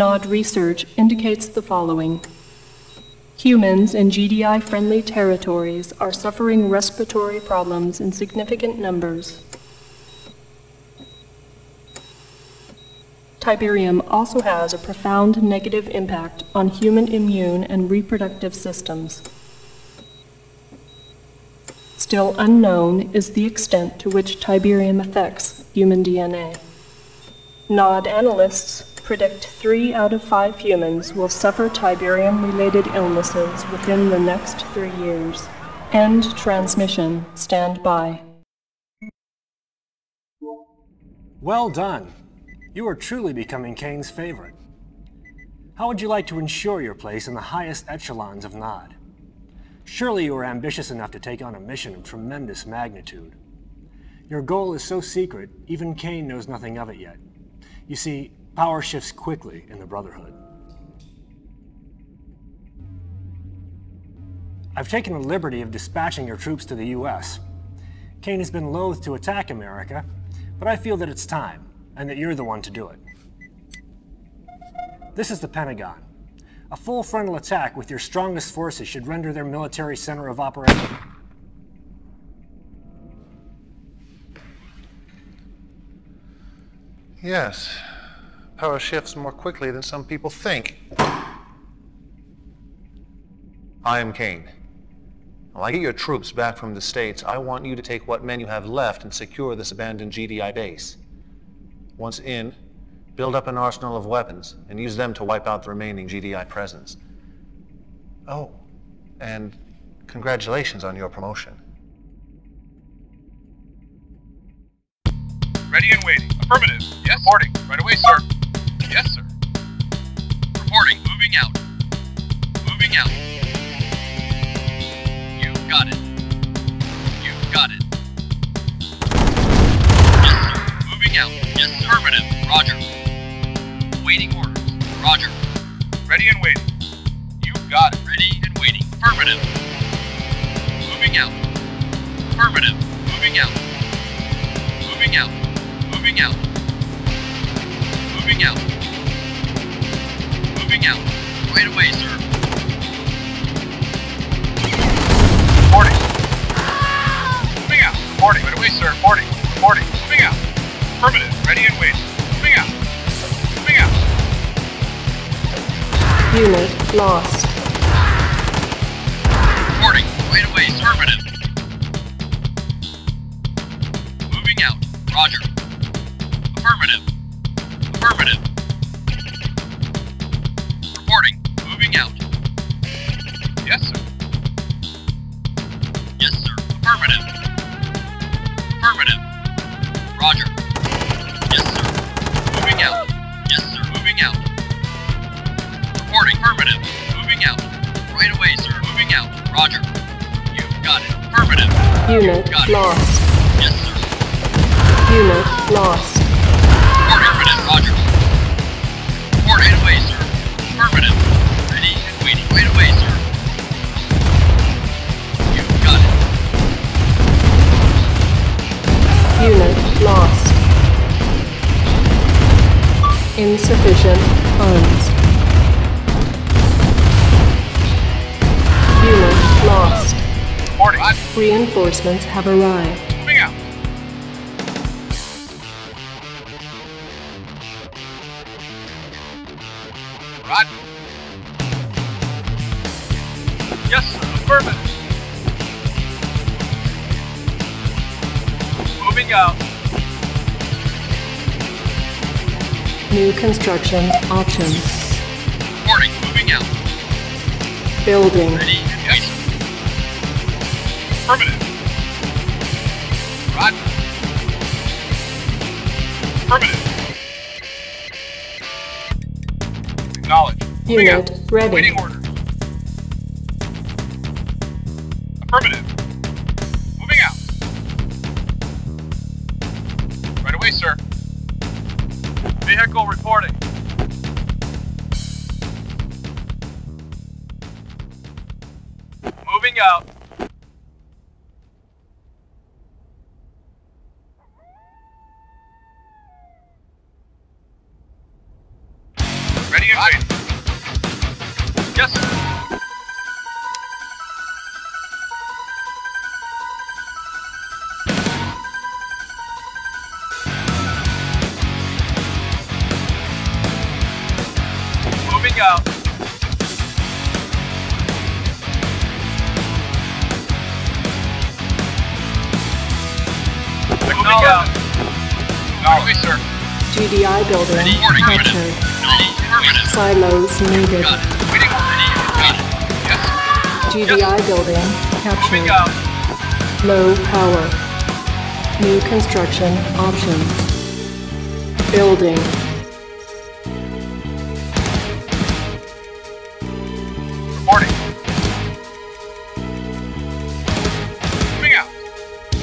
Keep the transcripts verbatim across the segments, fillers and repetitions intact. Nod research indicates the following. Humans in G D I-friendly territories are suffering respiratory problems in significant numbers. Tiberium also has a profound negative impact on human immune and reproductive systems. Still unknown is the extent to which Tiberium affects human D N A. Nod analysts predict three out of five humans will suffer Tiberium-related illnesses within the next three years. End transmission. Stand by. Well done. You are truly becoming Kane's favorite. How would you like to ensure your place in the highest echelons of Nod? Surely you are ambitious enough to take on a mission of tremendous magnitude. Your goal is so secret, even Kane knows nothing of it yet. You see, power shifts quickly in the Brotherhood. I've taken the liberty of dispatching your troops to the U S Kane has been loath to attack America, but I feel that it's time, and that you're the one to do it. This is the Pentagon. A full frontal attack with your strongest forces should render their military center of operations. Yes. Power shifts more quickly than some people think. I am Kane. When I get your troops back from the States, I want you to take what men you have left and secure this abandoned G D I base. Once in, build up an arsenal of weapons and use them to wipe out the remaining G D I presence. Oh, and congratulations on your promotion. Ready and waiting. Affirmative. Yes. Reporting. Right away, sir. Yes, sir. Reporting. Moving out. Moving out. You got it. You got it. Yes, sir. Moving out. Yes, sir. Affirmative. Roger. Waiting orders. Roger. Ready and waiting. You got it. Ready and waiting. Affirmative. Moving out. Affirmative. Moving out. Moving out. Moving out. Moving out. Moving out. Right away, sir. Reporting. Moving out. Reporting. Right away, sir. Reporting. Reporting. Moving out. Affirmative. Ready and waiting. Moving out. Moving out. Unit lost. Reporting. Right away. Affirmative. Moving out. Roger. Affirmative. Affirmative. Reporting. Moving out. Yes, sir. Yes, sir. Affirmative. Affirmative. Roger. Yes, sir. Moving out. Yes, sir. Moving out. Reporting. Affirmative. Moving out. Right away, sir. Moving out. Roger. You've got it. Affirmative. Unit lost. Yes, sir. Unit lost. Affirmative, Roger. Report right away, sir. Affirmative. Ready and waiting. Right away, sir. You've got it. Unit lost. Insufficient funds. Unit lost. Reporting. Reinforcements have arrived. Moving out. Yes, sir. Affirmative. Moving out. New construction options. Reporting. Moving out. Building. Ready. Yes. Affirmative. Roger. Affirmative. Acknowledge. Unit ready. Waiting order. Affirmative. Moving out. Right away, sir. Vehicle reporting. Moving out. Ready and go. Moving out. All right, sir. G D I building captured. Silos needed. G D I building captured. Low power. New construction options. Building.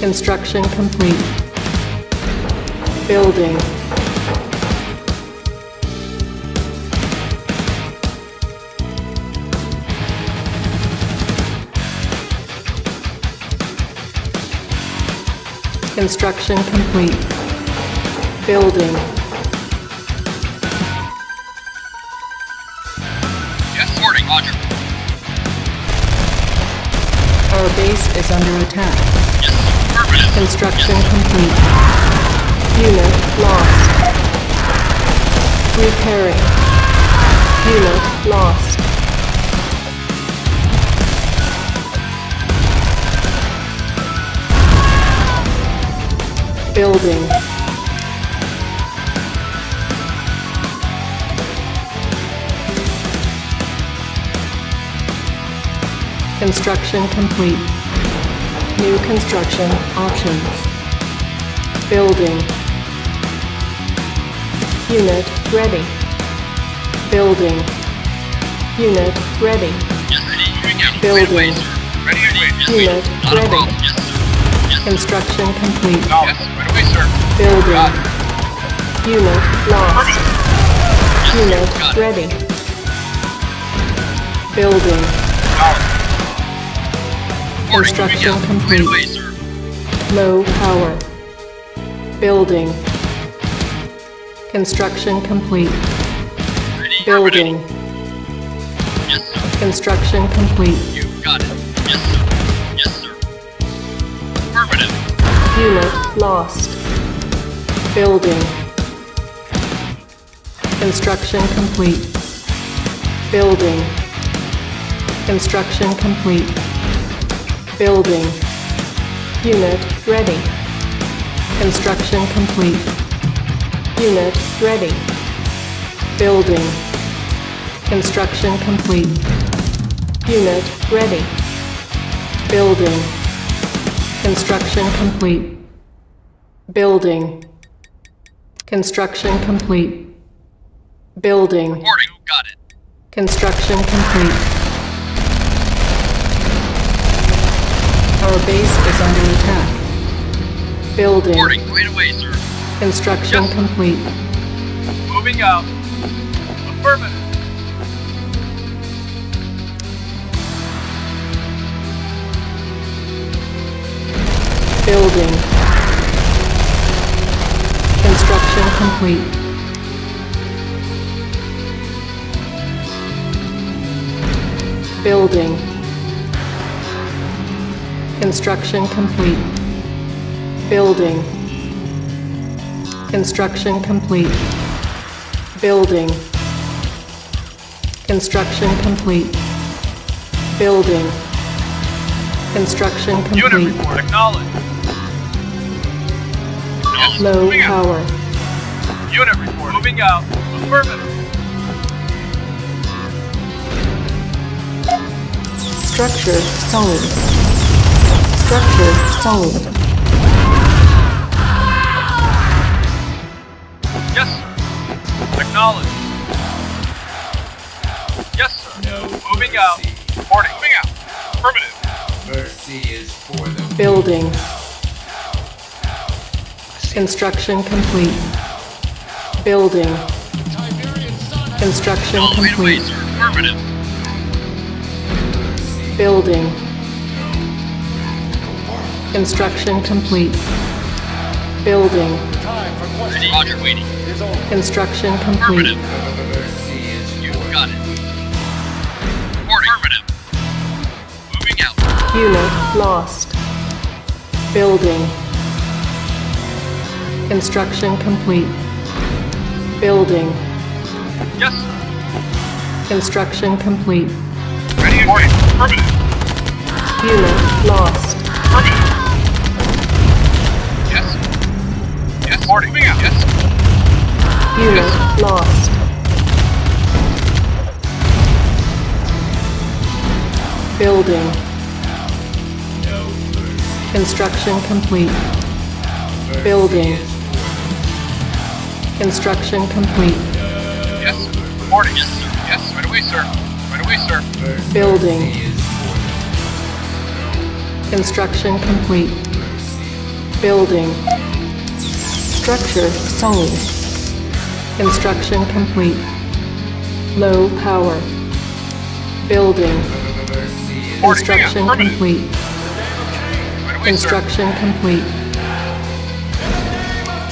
Construction complete. Building. Construction complete. Building. Yes, boarding, Roger. Our base is under attack. Construction complete. Unit lost. Repairing. Unit lost. Building. Construction complete. New construction options. Building. Unit ready. Building. Unit ready. Building. Unit ready. Construction complete. Building. Unit lost. Unit ready. Building. Construction complete. Low power. Building. Construction complete. Building. Construction complete. You got it. Yes, sir. Yes, sir. Affirmative. Unit lost. Building. Construction complete. Building. Construction complete. Building. Unit ready. Construction complete. Unit ready. Building. Construction complete. Unit ready. Building. Construction complete. Building. Construction complete. Building. Reporting. Got it. Construction complete. Our base is under attack. Building. Right away, sir. Construction yes. complete. Moving out. Affirmative. Building. Construction complete. Building. Construction complete. Building. Construction complete. Building. Construction complete. Building. Construction complete. Unit report. Acknowledged. Low power. Unit report. Moving out. Affirmative. Structure solid. Structure solid. Yes, sir. Acknowledged. Yes, sir. No. Moving mercy. Out. Reporting. Moving out. Affirmative. Mercy is for the building. Construction complete. Building. Construction complete. Affirmative. Building. Construction complete. Building. Roger, waiting. Construction complete. You got it. Affirmative. Moving out. Unit lost. Building. Construction complete. Building. Yes. Construction complete. Ready and ready. Affirmative. Unit lost. Affirmative. Yes. Yes. Boarding. Moving out. Yes. Unit yes. lost. Building. Construction complete. Building. Construction complete. Yes. Morning. Yes. Right away, sir. Right away, sir. Building. Construction complete. Building. Structure sold. Construction complete. Low power. Building. Construction complete. Construction complete.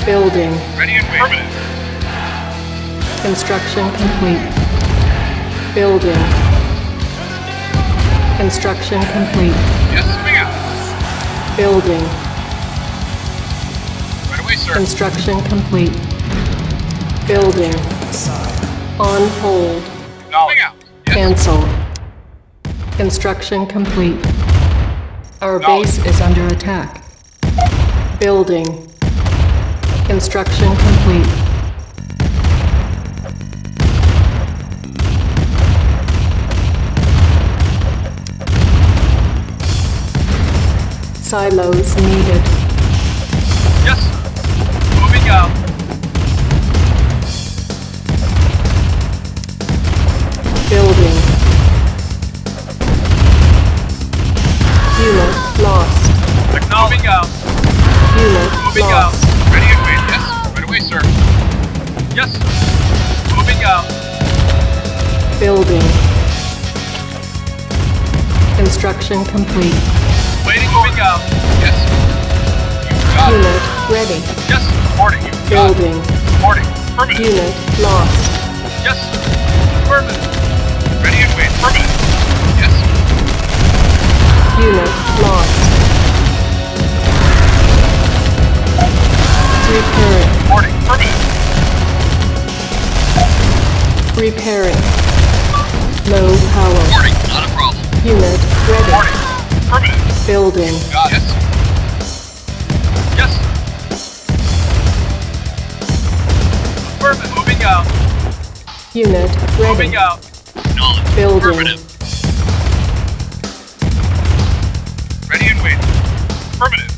Building. Ready and waiting. Construction complete. Building. Construction complete. Yes, moving out. Building. Right away, sir. Construction complete. Building. On hold. Moving out. Cancel. Construction complete. Our base is under attack. Building. Construction complete. Silos needed. Yes, sir. Moving out. Building. Unit lost. Moving out. Unit moving lost. Out. Ready and wait. Yes. Right away, sir. Yes. Moving out. Building. Construction complete. Waiting, moving out. Yes. You got Unit it. ready. Yes. Reporting. You got Building. Reporting. Affirmative. Unit lost. Yes. Affirmative. Ready and wait. Affirmative. Yes. Unit lost. Repairing. Reporting. Affirmative. Repairing. Low power. Reporting. Not a problem. Unit ready. Reporting. Affirmative. Building. Got it. Yes. Yes. Affirmative. Moving out. Unit ready. Moving out. Knowledge. Building. Affirmative. Ready and waiting. Affirmative.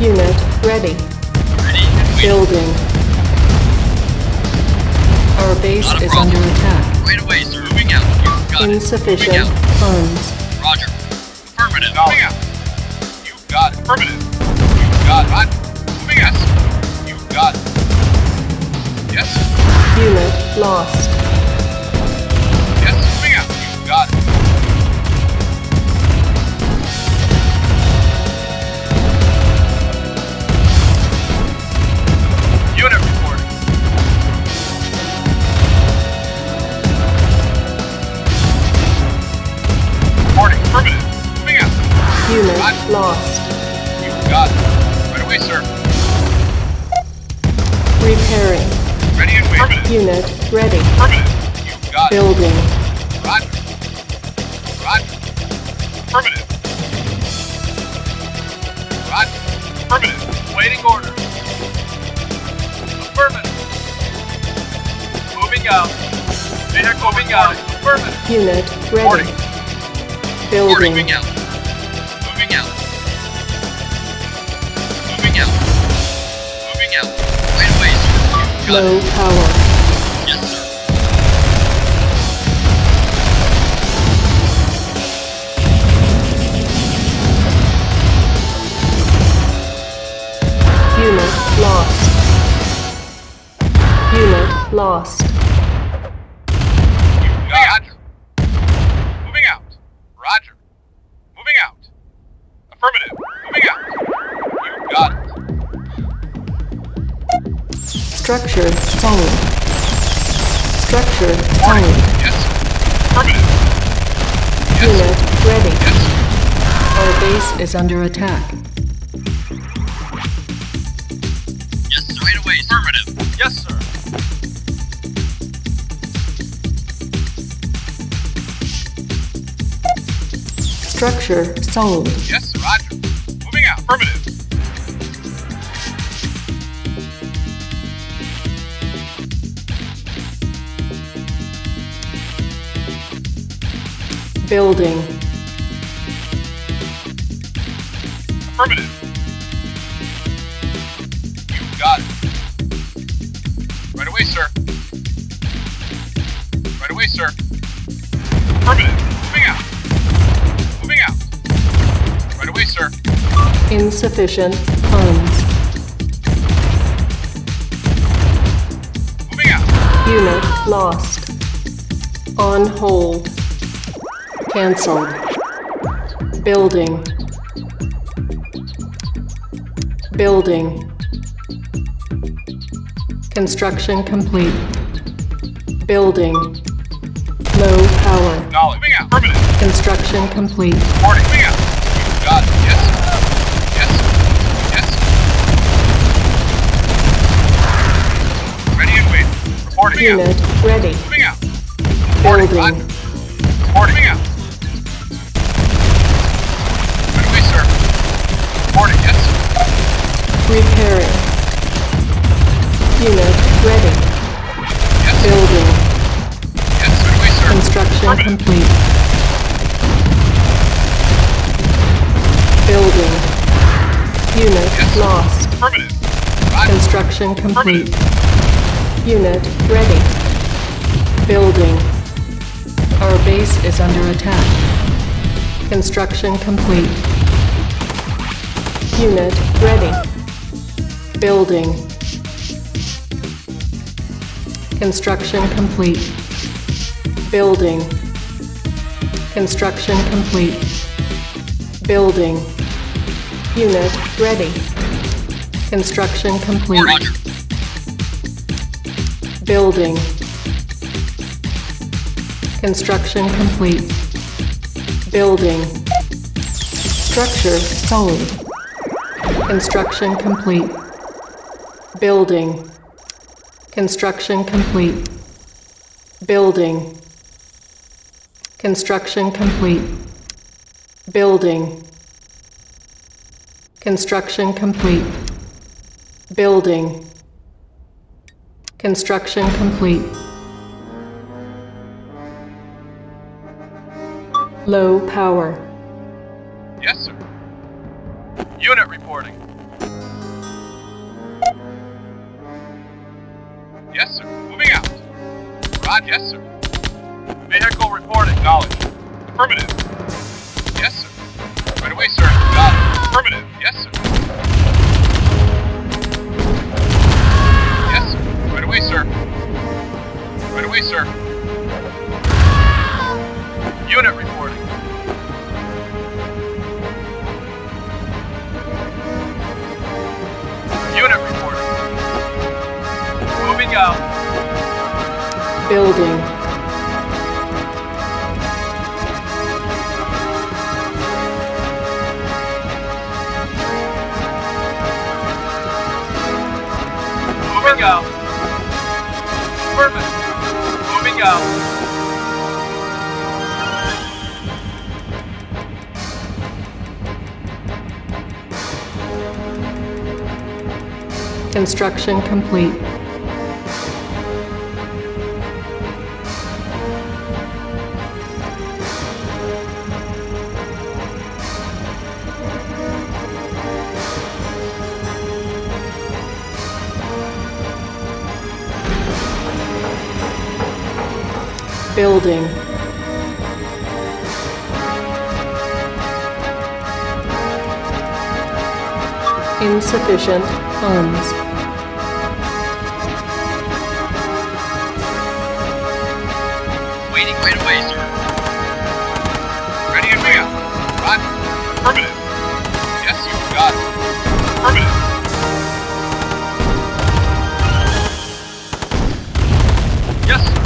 Unit ready. Ready and waiting. Building. Our base is under attack. Right away, sir. Moving out. You've got Insufficient it. Insufficient funds. Roger. Affirmative. No. Moving out. You got it. Affirmative. You got it. Moving out. You got it. Yes. Unit lost. Yes. Moving out. You got it. Unit. Unit lost. You got it. Right away, sir. Repairing. Ready and waiting. Unit ready. Affirmative. You got it. Building. Roger. Roger. Affirmative. Roger. Affirmative. Waiting order. Affirmative. Moving out. Vehicle moving out. Affirmative. Unit ready. Boarding. Building. Moving out. Low power. Yes, sir. Unit lost. Unit lost. Roger. Moving out. Roger. Moving out. Affirmative. Moving out. You got it. Structure solid. Structure solid. Yes. Affirmative. Unit yes. ready. Yes. Our base is under attack. Structure sold. Yes, roger. Moving out. Affirmative. Building. Affirmative. You got it. Right away, sir. Right away, sir. Affirmative. Moving out. Moving out. Right away, sir. Insufficient funds. Moving out. Unit lost. On hold. Cancelled. Building. Building. Construction complete. Building. Low power. Knowledge. Moving out. Permanent. Construction complete. Warning. Moving out. You got it. Yes. Yes. Yes. Ready and waiting. Reporting. Unit out. Ready. Moving out. Building. Building. Reporting. Moving out. Repairing. Unit ready. Yes. Building. Yes, right away, sir. Construction complete. Building. Unit yes. lost. Construction complete. Unit ready. Building. Our base is under attack. Construction complete. Unit ready. Building. Construction complete. Building. Construction complete. Building. Unit ready. Construction complete. Roger. Building. Construction complete. Building. Structure sold. Construction complete. Building. Construction complete. Building. Construction complete. Building. Construction complete. Building. Construction complete. Low power. Yes, sir. Unit reporting. Yes, sir. Moving out. Rod, yes, sir. Vehicle report acknowledged. Affirmative. Yes, sir. Right away, sir. Got it. Affirmative. Yes, sir. Yes, sir. Right away, sir. Right away, sir. Unit reporting. Unit reporting. Moving out. Building. Moving out. Perfect. Moving out. Construction complete. Building. Insufficient funds. Waiting right away, sir. Ready and way up. Rod. Affirmative. Yes, you got it. Affirmative. Yes, sir.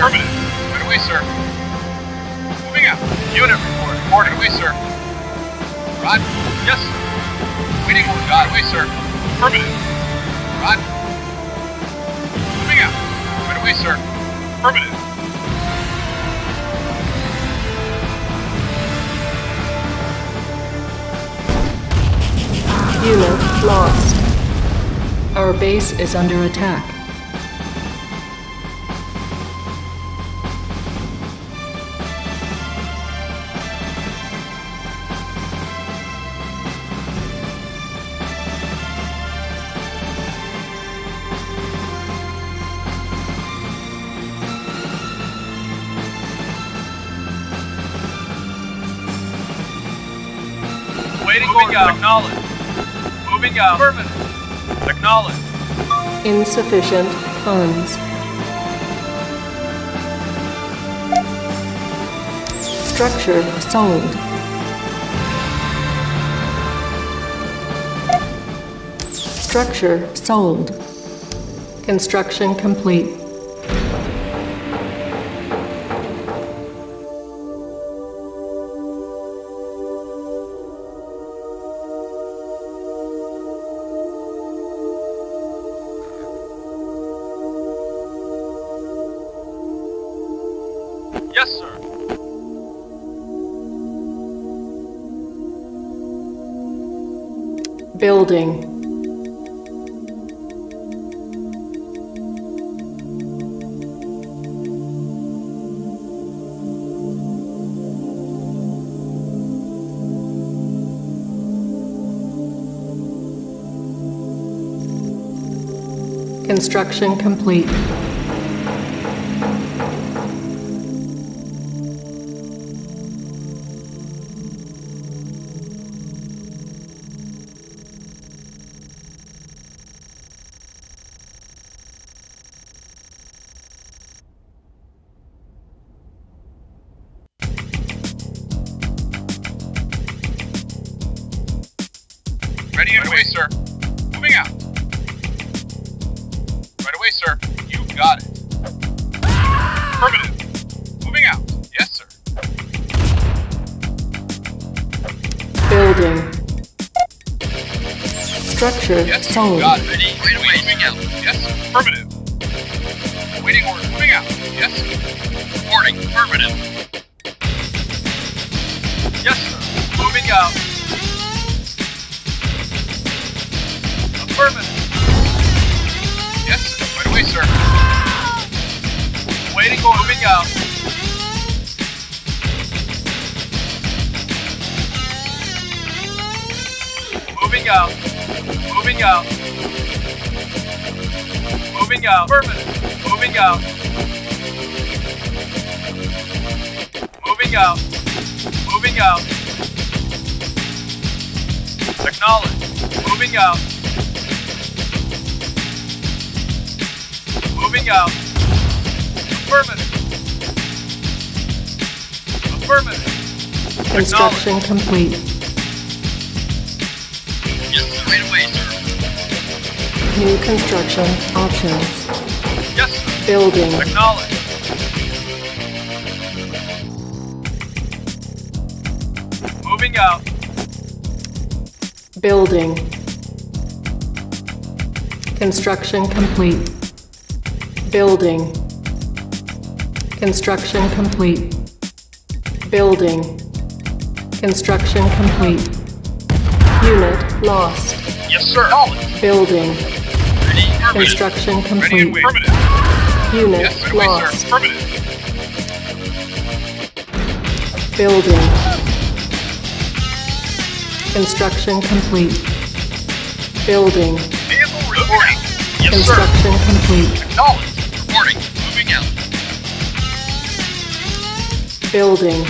Affirmative. Right away, sir. Moving out. Unit report. Right away, sir. Rod. Yes, sir. Waiting on God. Right away, sir. Affirmative. Rod. Moving out. Right away, sir. Affirmative. Unit lost. Our base is under attack. Waiting for you. Acknowledge. Moving out. Affirmative. Acknowledge. Insufficient funds. Structure sold. Structure sold. Construction complete. Building. Construction complete. Ready and right away, sir. Moving out. Right away, sir. You got it. Affirmative. Moving out. Yes, sir. Building. Structure. Yes, sir. Got it. Ready. Right away. Moving out. Yes, sir. Affirmative. Waiting order. Moving out. Yes, sir. Reporting. Affirmative. Yes, sir. Moving out. Yes, sir. Right away, sir. Waiting for moving out. Moving out. Moving out. Moving out. Affirmative. Moving out. Moving out. Moving out. Acknowledge. Moving out. Moving out. Affirmative. Affirmative. Construction complete. Yes, sir. Right away, sir. New construction options. Yes, sir. Building. Acknowledge. Moving out. Building. Construction complete. Building. Construction complete. Building. Construction complete. Unit lost. Yes, sir. Building. Ready. Construction complete. Ready. Unit yes, right away, lost. Sir. Building. Construction complete. Building. Yes, construction sir. Complete. Acknowledge. Reporting. Moving out. Building.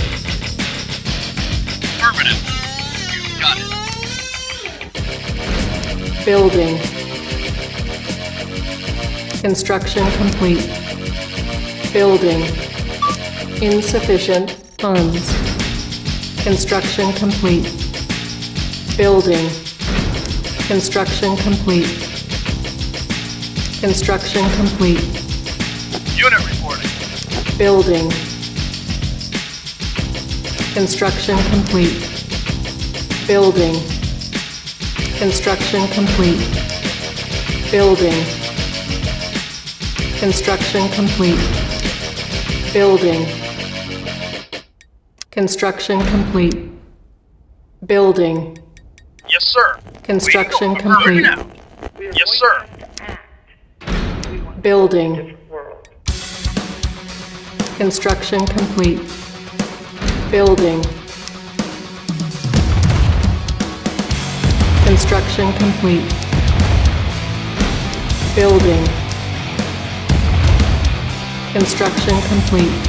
Affirmative. You got it. Building. Construction complete. Building. Insufficient funds. Construction complete. Building. Construction complete. Construction complete. Unit reporting. Building. Construction complete. Building. Construction complete. Building. Construction complete. Building. Construction complete. Building. Yes, sir. Construction complete. Yes, sir. Building. Construction complete. Building. Construction complete. Building. Construction complete.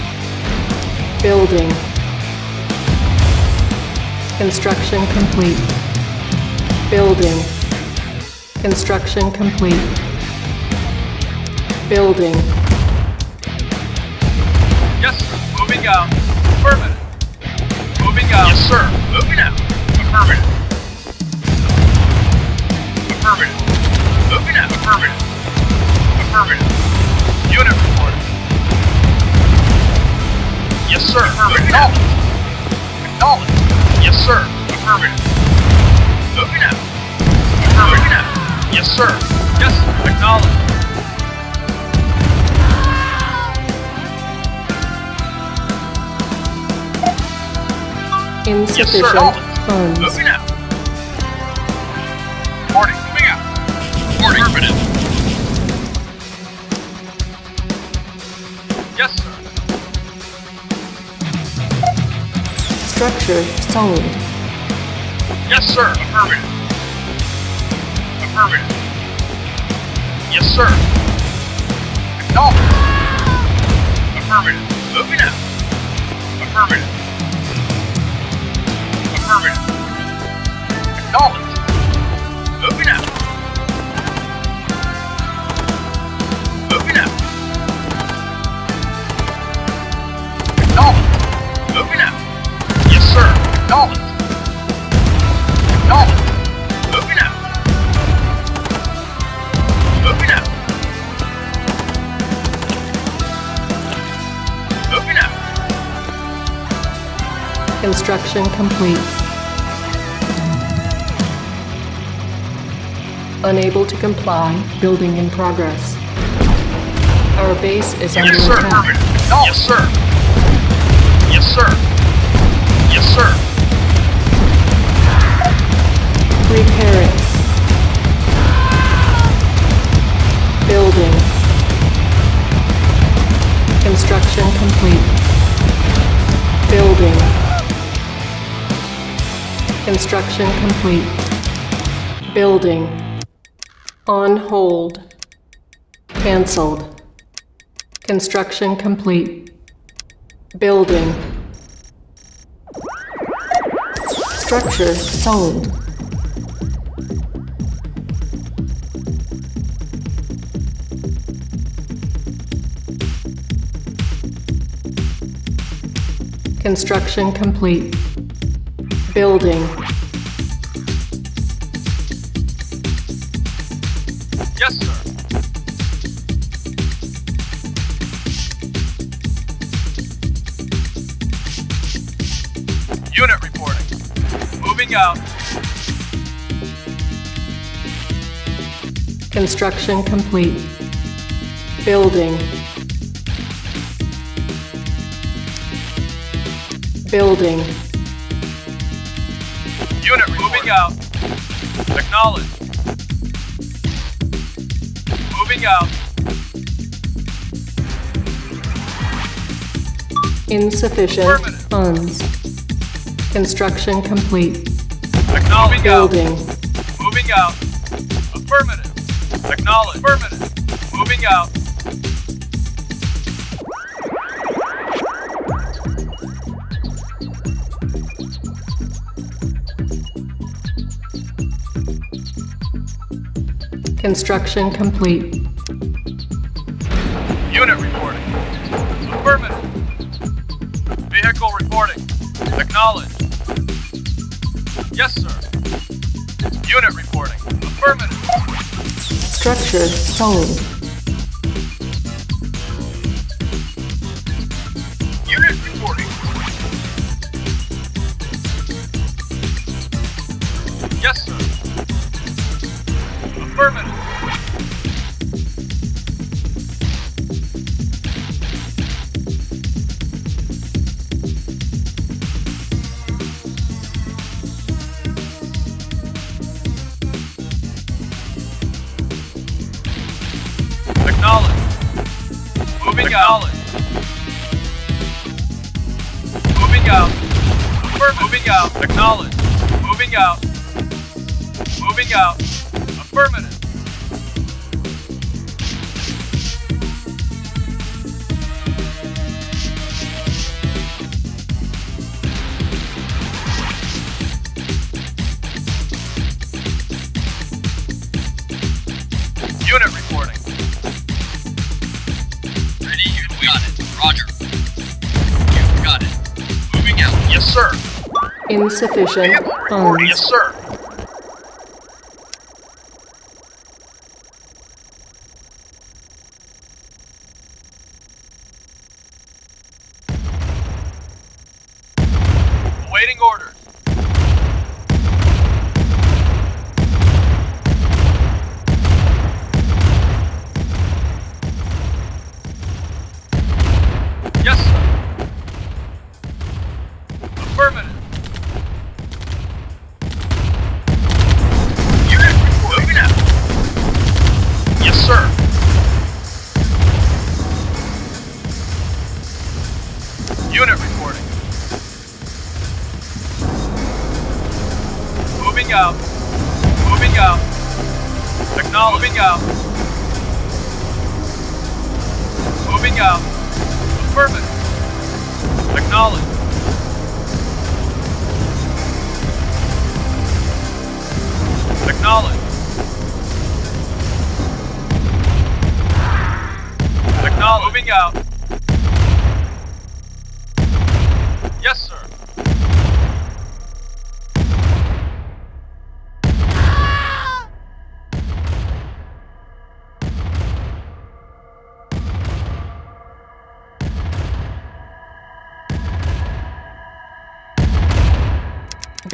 Building. Construction complete. Building. Construction complete. Building. Yes, sir. Moving out. Affirmative. Moving out. Yes, sir. Moving out. Affirmative. Affirmative. Moving out. Affirmative. Affirmative. Unit report. Yes, sir. Affirmative. Acknowledge. Acknowledge. Yes, sir. Affirmative. Moving out. Affirmative. Moving out. Yes, sir. Yes. Acknowledge. Insufficient yes, funds. Moving out. Reporting. Moving out. Reporting. Affirmative. Yes, sir. Structure sold. Yes, sir. Affirmative. Affirmative. Yes, sir. Acknowledged. Affirmative. Moving out. Affirmative. Affirmative. Acknowledged. Moving out. Moving out. Acknowledged. Moving out. Yes, sir. Acknowledged. Acknowledged. Moving out. Moving out. Moving out. Construction complete. Unable to comply. Building in progress. Our base is under attack. Yes, sir. Yes, sir. Yes, sir. Repairing. Building. Construction complete. Building. Construction complete. Building. On hold. Cancelled. Construction complete. Building. Structure sold. Construction complete. Building. Yes, sir. Unit reporting. Moving out. Construction complete. Building. Building. Unit moving out. Acknowledged. Moving out. Insufficient funds. Construction complete. Acknowledged. Building. Moving out. Affirmative. Acknowledged. Affirmative. Moving out. Construction complete. Unit reporting. Affirmative. Vehicle reporting. Acknowledged. Yes, sir. Unit reporting. Affirmative. Structure sold. Moving out. Moving out. Moving out. Acknowledged. Moving out. Moving out. Affirmative. Unit reporting. Ready, unit. We got it. Roger. You got it. Moving out. Yes, sir. Insufficient funds. Yes, sir. Awaiting orders.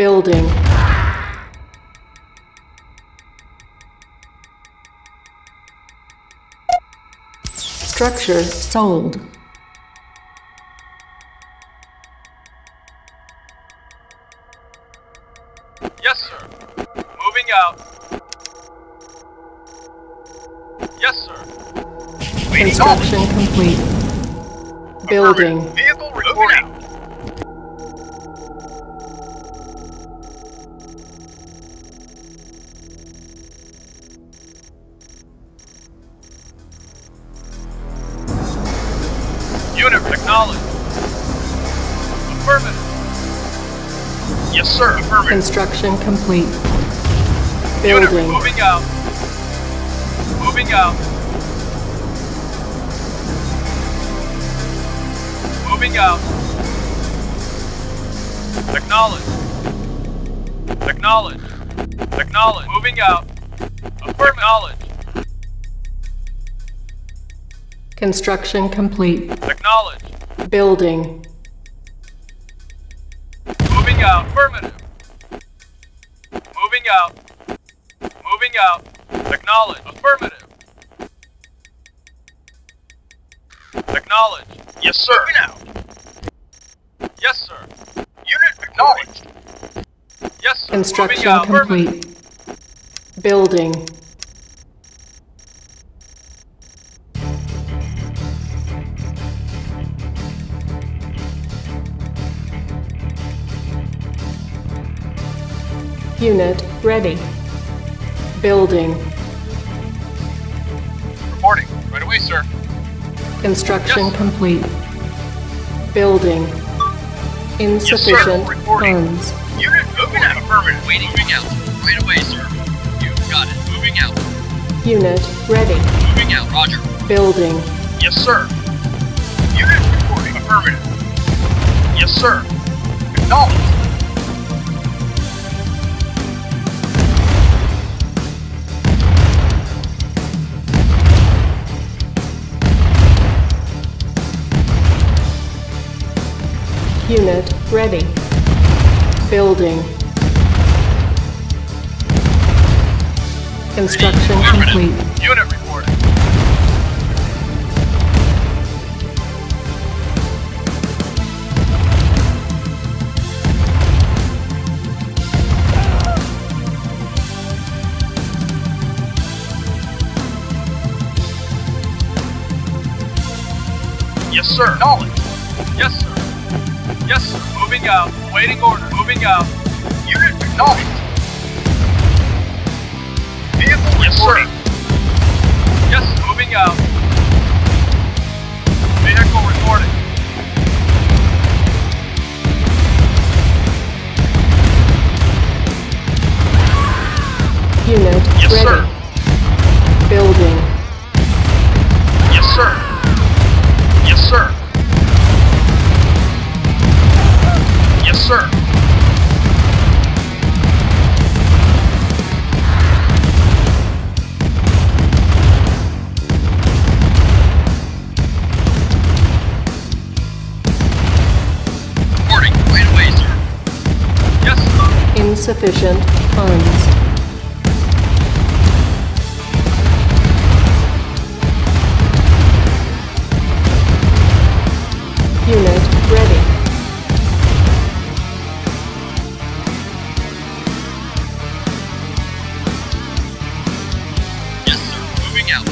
Building. Structure sold. Yes, sir. Moving out. Yes, sir. Construction complete. Building. Vehicle reporting. Yes, sir. Affirmative. Construction complete. Building. Unit moving out. Moving out. Moving out. Acknowledge. Acknowledge. Acknowledge. Moving out. Affirmative. Acknowledge. Construction complete. Acknowledge. Building. Moving out. Affirmative. Moving out. Moving out. Acknowledge. Affirmative. Acknowledge. Yes, sir. Moving out. Yes, sir. Unit acknowledged. Yes, sir. Construction out, complete. Building. Unit ready. Building. Reporting. Right away, sir. Construction yes, sir. Complete. Building. Insufficient yes, funds. Unit moving out. Affirmative. Waiting. Moving out. Right away, sir. You got it. Moving out. Unit ready. Moving out. Roger. Building. Yes, sir. Unit reporting. Affirmative. Yes, sir. Acknowledged. Unit ready. Building. Construction complete. Unit reporting. Yes, sir. Knowledge. Yes, sir. Yes, sir. Moving out. Awaiting order. Moving out. Unit acknowledged. Vehicle reporting. Yes, sir. Yes, moving out. Vehicle reporting. Unit yes, ready. Sir. Building. Yes, sir. Yes, sir. Yes, sir. Reporting. Right away, sir. Yes, sir. Insufficient funds. Unit ready. Yes, sir. Moving out.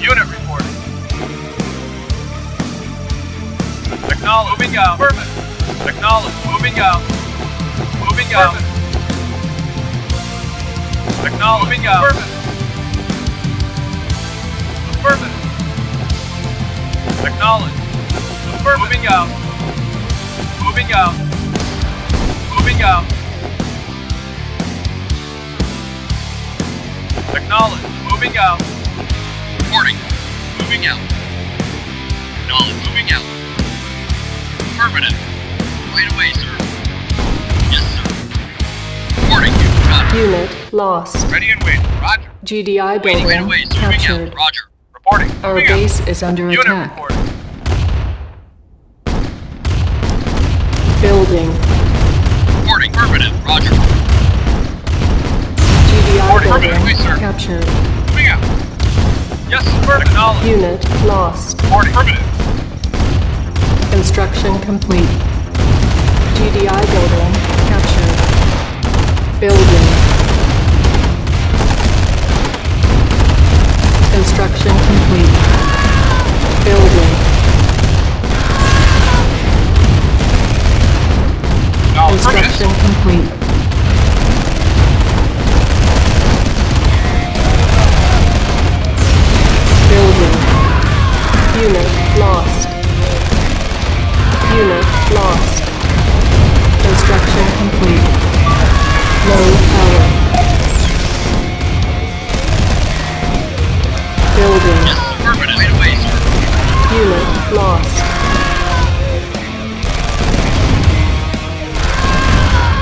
Unit reporting. Acknowledge. Moving out. Perfect. Acknowledge. Moving out. Moving Perfect. Out. Acknowledge. Moving out. Affirmative. Affirmative. Acknowledge. Affirmative. Moving out. Moving out. Moving out. Acknowledge. Moving out. Reporting. Moving out. Acknowledge. Moving out. Affirmative. Right away, sir. Yes, sir. Reporting. Unit lost. Ready and waiting. Roger. G D I building waiting, waiting, waiting. Captured. Roger. Reporting. Our Moving base up. Is under Unit attack. Report. Building. Reporting. Affirmative. Roger. G D I Reporting. Building wait, sir. Captured. Moving out. Yes, affirmative. Acknowledge. Unit lost. Reporting. Affirmative. Construction complete. G D I building captured. Building. Construction complete. Building. Construction complete. Building. Unit lost. Unit lost. Construction complete. Low power. Building. Yes, affirmative. Right away, sir. Unit lost.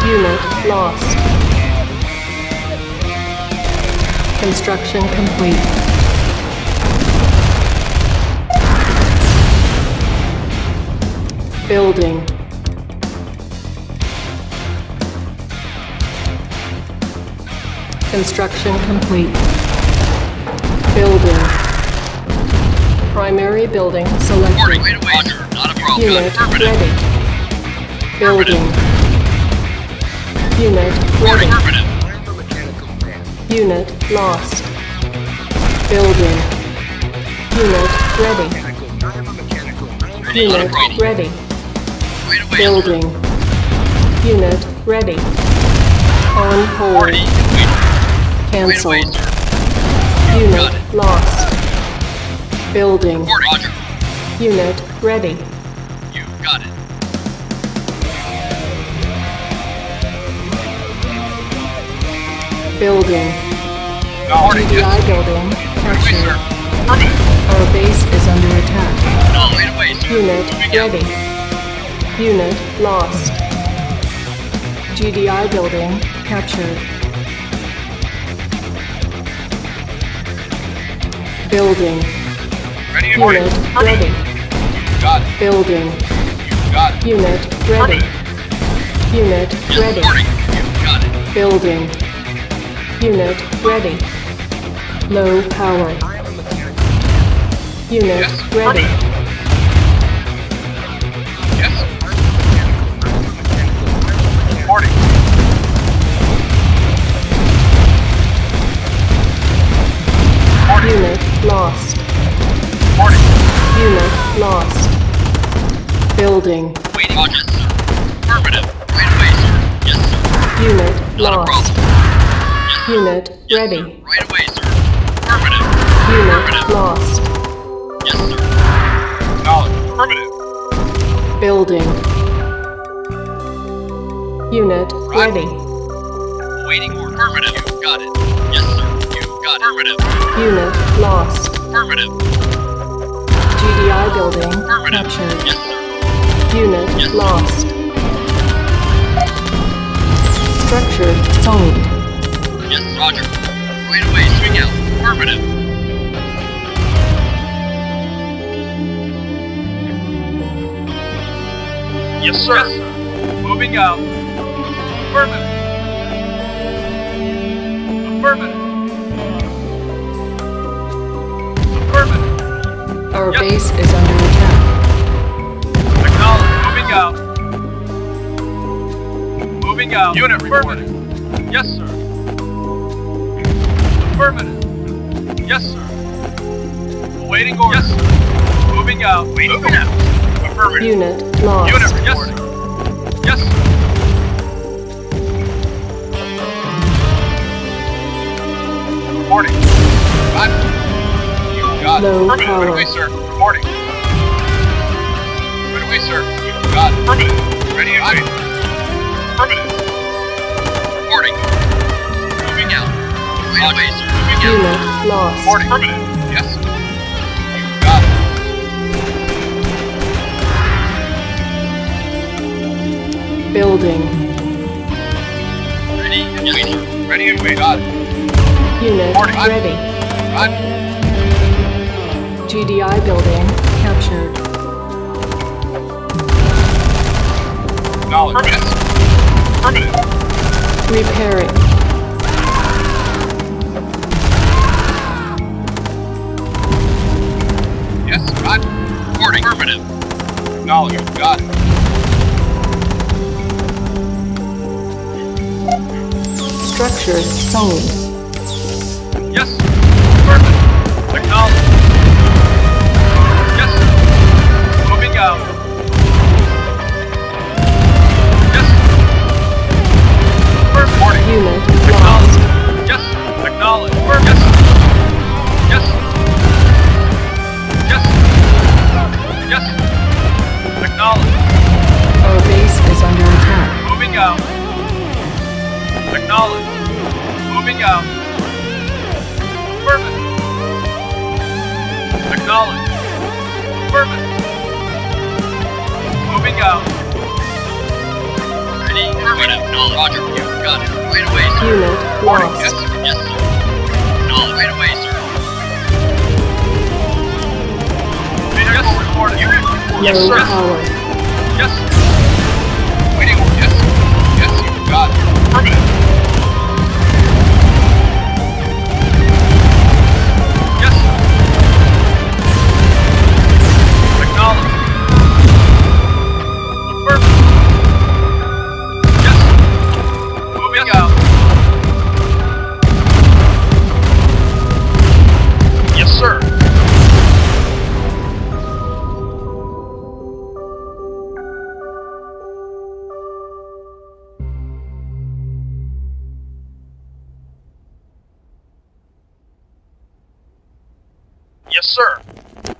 Unit lost. Construction complete. Building. Construction complete. Building. Primary building selected. Reporting. Wait, wait. Roger. Not a problem. Unit ready. Building. Unit ready. Unit lost. Building. Unit ready. Unit ready. Building. Unit ready. On hold. Cancelled. Wait, wait. Unit lost. Building. Roger. Unit ready. You got it. Building. G D I building. Captured. Our base is under attack. Unit ready. Unit lost. G D I building captured. Building. Ready and Unit ready. ready. You got it. Building. You got it. Unit ready. Unit yes, ready. You got it. Building. Unit ready. Low power. Unit yes, ready. Yes. Reporting. lost. Morning. Unit lost. Building. Waiting. Roger, sir. Affirmative. Right away, sir. Yes, sir. Unit Not lost. Yes, Unit yes, ready. Sir. Right away, sir. Affirmative. Unit Affirmative. Lost. Yes, sir. Acknowledged. Affirmative. Building. Unit right. ready. Waiting for affirmative. You got it. Yes, sir. You got it. Affirmative. Unit lost. Affirmative. G D I building. Affirmative. Captured. Yes, sir. Unit yes, lost. Sir. Structure sold. Yes, Roger. Right away, swing out. Affirmative. Yes, sir. Yes, sir. Moving out. Affirmative. Affirmative. Affirmative. Our yes. base is under attack. Acknowledged. Moving out. Moving out. Unit reporting. Yes, sir. Affirmative. Yes, sir. Awaiting orders. Yes, sir. Moving out. Waiting Moving out. out. Affirmative. Unit lost. Unit reporting. Yes, sir. Yes, sir. Morning. Got it. You got it. Affirmative. Right away, sir. Good morning. Right away, sir. You got it. Affirmative. Ready and waiting. Affirmative. Reporting. Moving out. Right away, sir. Moving out. Unit lost. Morning. Affirmative. Yes, sir. You got it. Building. Ready and yes, waiting. Sir. Ready and waiting. Got it. Unit Morning. Ready. Roger. G D I building captured. Knowledge. Permanent. Permanent. Repairing. Yes, Roger. Reporting. Affirmative. Knowledge. Got it. Structure sold. Yes, sir. Affirmative. Acknowledged. Yes, sir. Moving out. Yes, sir. First warning. Unit acknowledged. Lost. Yes, sir. Acknowledged. First. Yes, sir. Yes, sir. Yes, sir. Yes, sir. Acknowledged. Our base is under attack. Moving out. Acknowledged. Moving out. Affirmative. Acknowledged. Affirmative. Moving out. Ready. Affirmative. Null. Roger. You got it. Right away, sir. Unit lost. Yes, sir. Yes, sir. Null. Right away, sir. Yes, sir. Reporting. Unit reporting. Yes, sir. Yes, sir. Waiting. Yes, sir. Yes, you got it. Affirmative. Yes, sir.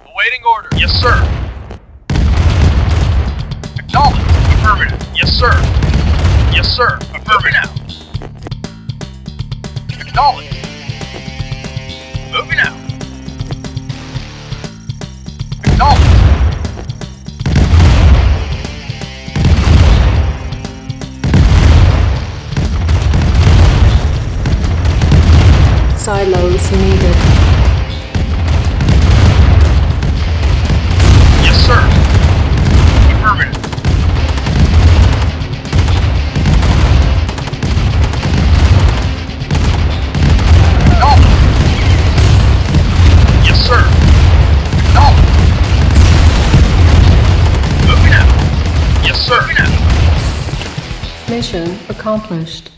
Awaiting order. Yes, sir. Acknowledged. Affirmative. Yes, sir. Yes, sir. Affirmative. Moving out. Acknowledged. Moving out. Acknowledged. Silos needed. Mission accomplished.